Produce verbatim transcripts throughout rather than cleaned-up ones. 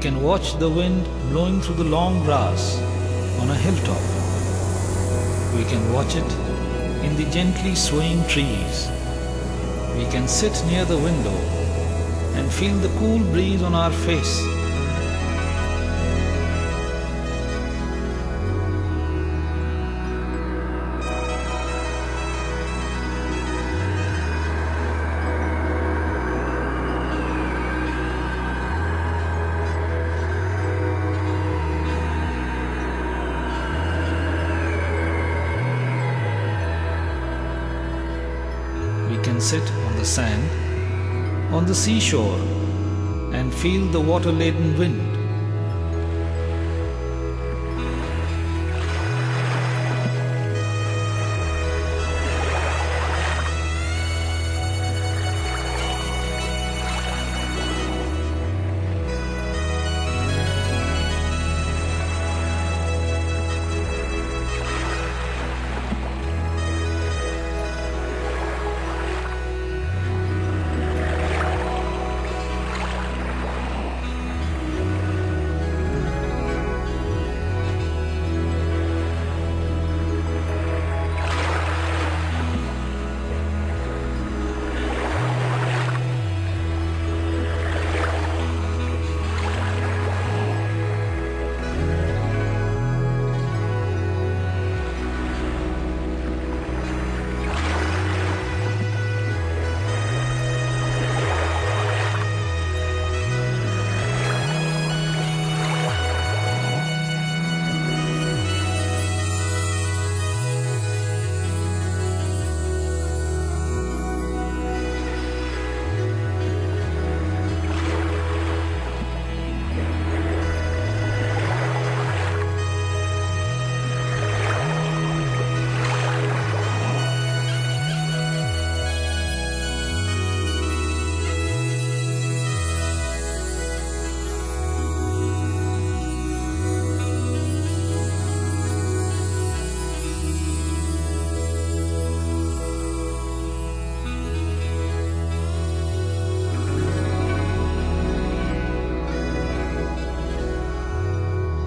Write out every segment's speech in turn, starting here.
can watch the wind blowing through the long grass on a hilltop. We can watch it in the gently swaying trees. We can sit near the window and feel the cool breeze on our face. Sit on the sand, on the seashore, and feel the water-laden wind.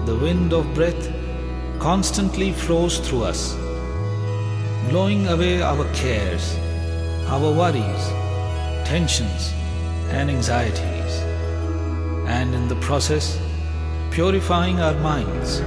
The wind of breath constantly flows through us, blowing away our cares, our worries, tensions, and anxieties, and in the process, purifying our minds.